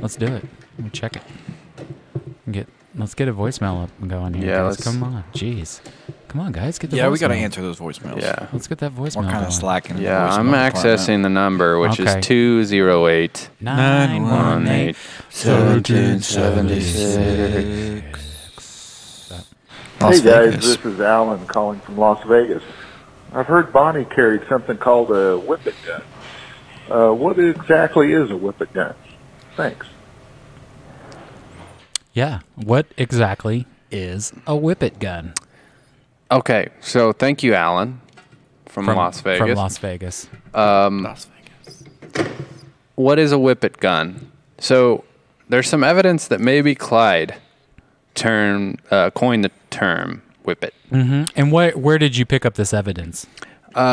Let's do it. Let me check it. Let's get a voicemail up and going here. Yeah, guys. Come on, jeez. Come on, guys, get the voicemail. Yeah, we got to answer those voicemails. Yeah. Let's get that voicemail. We're kind of slacking. Yeah, I'm accessing the number, which is 208-918-1776. Hey, guys, this is Alan calling from Las Vegas. I've heard Bonnie carried something called a whippet gun. What exactly is a whippet gun? Thanks. Yeah, what exactly is a whippet gun? Okay, so thank you, Alan, from Las Vegas. From Las Vegas. What is a whippet gun? So there's some evidence that maybe Clyde coined the term whippet. Mm-hmm. And where did you pick up this evidence?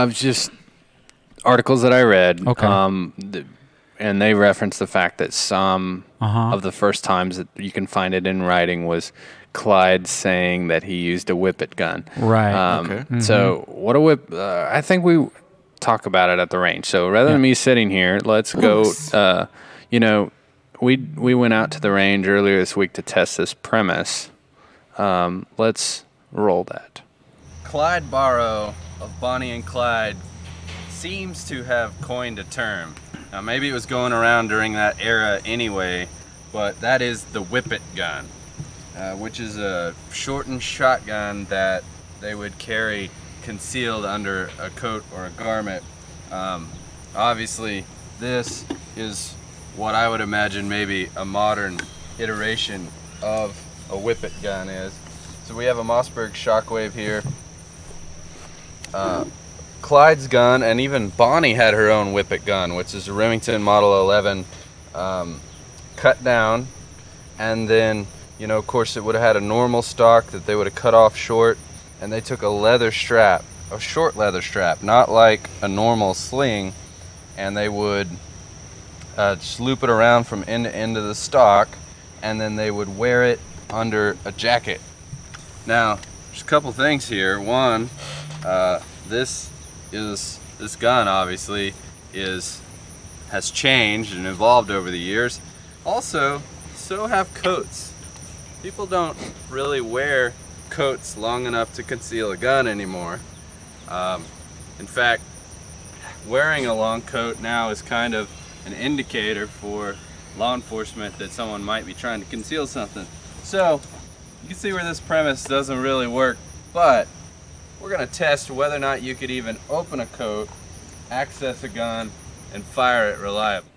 Just articles that I read. Okay. And they reference the fact that some of the first times that you can find it in writing was Clyde saying that he used a whippet gun. Right. Okay. Mm-hmm. So what a whip! I think we talk about it at the range. So rather than me sitting here, let's go. You know, we went out to the range earlier this week to test this premise. Let's roll that. Clyde Barrow of Bonnie and Clyde seems to have coined a term. Now, maybe it was going around during that era anyway, but that is the whippet gun, which is a shortened shotgun that they would carry concealed under a coat or a garment. Obviously, this is what I would imagine maybe a modern iteration of a whippet gun is. So we have a Mossberg Shockwave here. Clyde's gun, and even Bonnie had her own whippet gun, which is a Remington Model 11 cut down, and then, you know, of course it would have had a normal stock that they would have cut off short, and they took a leather strap, a short leather strap, not like a normal sling, and they would just loop it around from end to end of the stock, and then they would wear it under a jacket. Now, there's a couple things here. One, this gun obviously has changed and evolved over the years. Also, so have coats. People don't really wear coats long enough to conceal a gun anymore. In fact, wearing a long coat now is kind of an indicator for law enforcement that someone might be trying to conceal something. So you can see where this premise doesn't really work, but we're going to test whether or not you could even open a coat, access a gun, and fire it reliably.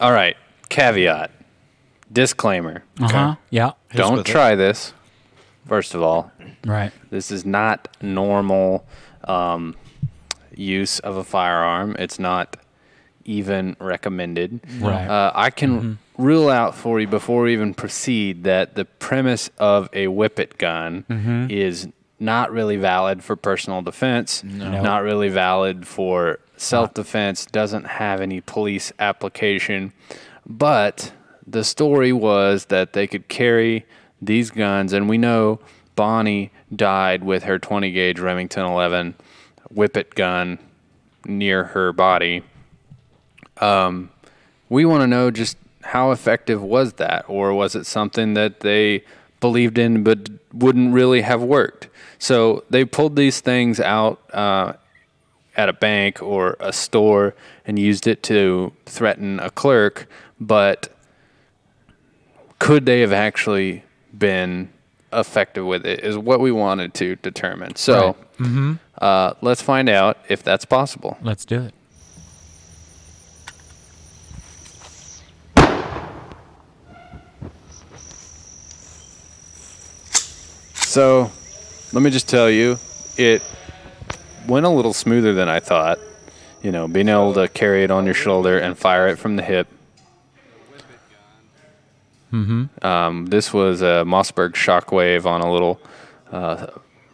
All right. Caveat. Disclaimer. Okay. Yeah. Don't try this, first of all. Right. This is not normal use of a firearm. It's not even recommended. Right. I can rule out for you before we even proceed that the premise of a whippet gun is not really valid for personal defense, not really valid for self-defense, doesn't have any police application. But the story was that they could carry these guns, and we know Bonnie died with her 20-gauge Remington 11 whippet gun near her body. We want to know just how effective was that, or was it something that they believed in but wouldn't really have worked? So they pulled these things out at a bank or a store and used it to threaten a clerk, but could they have actually been effective with it is what we wanted to determine. So let's find out if that's possible. Let's do it. So let me just tell you, it went a little smoother than I thought. You know, being able to carry it on your shoulder and fire it from the hip. This was a Mossberg Shockwave on a little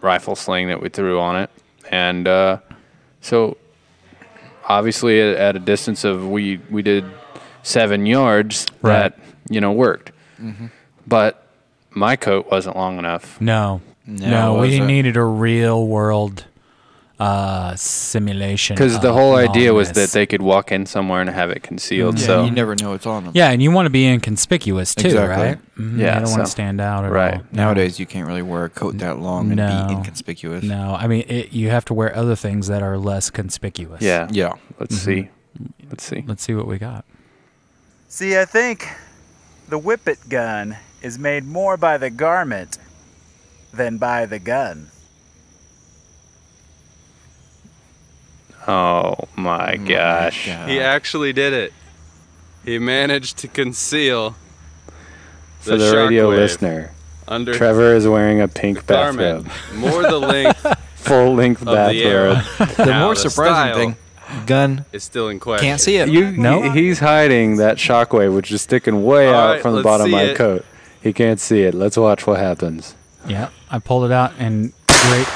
rifle sling that we threw on it. And so obviously at a distance of, we did 7 yards, that, you know, worked. But my coat wasn't long enough. No, we needed a real world simulation. Because the whole idea was that they could walk in somewhere and have it concealed. Mm-hmm. Yeah, so you never know it's on them. Yeah, and you want to be inconspicuous too, right? Mm-hmm. Yeah, I don't want to stand out at all. Nowadays, you can't really wear a coat that long and be inconspicuous. No, I mean you have to wear other things that are less conspicuous. Yeah, yeah. Let's see. Let's see. Let's see what we got. See, I think the whippet gun is made more by the garment than by the gun. Oh my gosh. He actually did it. He managed to conceal the shockwave. For the radio listener, Trevor is wearing a pink bathrobe. More the length. Full length bathrobe. The more surprising thing. Gun is still in question. Can't see it. He's hiding that shockwave, which is sticking way out from the bottom of my coat. He can't see it. Let's watch what happens. Yeah, I pulled it out in great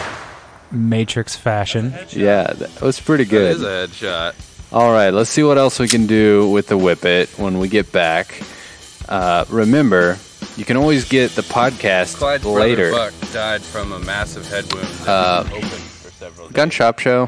Matrix fashion. Yeah, that was pretty good. That is a headshot. All right, let's see what else we can do with the whippet when we get back. Remember, you can always get the podcast later. Clyde's brother Buck died from a massive head wound that was open for several days. Gun Shop Show.